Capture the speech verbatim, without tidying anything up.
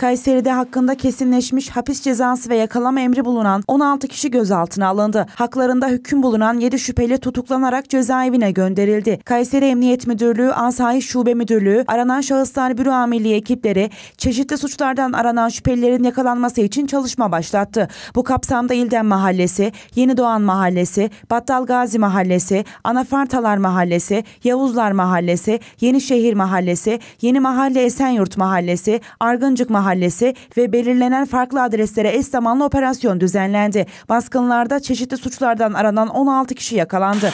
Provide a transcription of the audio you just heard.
Kayseri'de hakkında kesinleşmiş hapis cezası ve yakalama emri bulunan on altı kişi gözaltına alındı. Haklarında hüküm bulunan yedi şüpheli tutuklanarak cezaevine gönderildi. Kayseri Emniyet Müdürlüğü, Asayiş Şube Müdürlüğü, aranan şahıslar büro amirliği ekipleri çeşitli suçlardan aranan şüphelilerin yakalanması için çalışma başlattı. Bu kapsamda İldem Mahallesi, Yenidoğan Mahallesi, Battalgazi Mahallesi, Anafartalar Mahallesi, Yavuzlar Mahallesi, Yenişehir Mahallesi, Yeni Mahalle Esenyurt Mahallesi, Argıncık Mahallesi, Mahallesi ve belirlenen farklı adreslere eş zamanlı operasyon düzenlendi. Baskınlarda çeşitli suçlardan aranan on altı kişi yakalandı.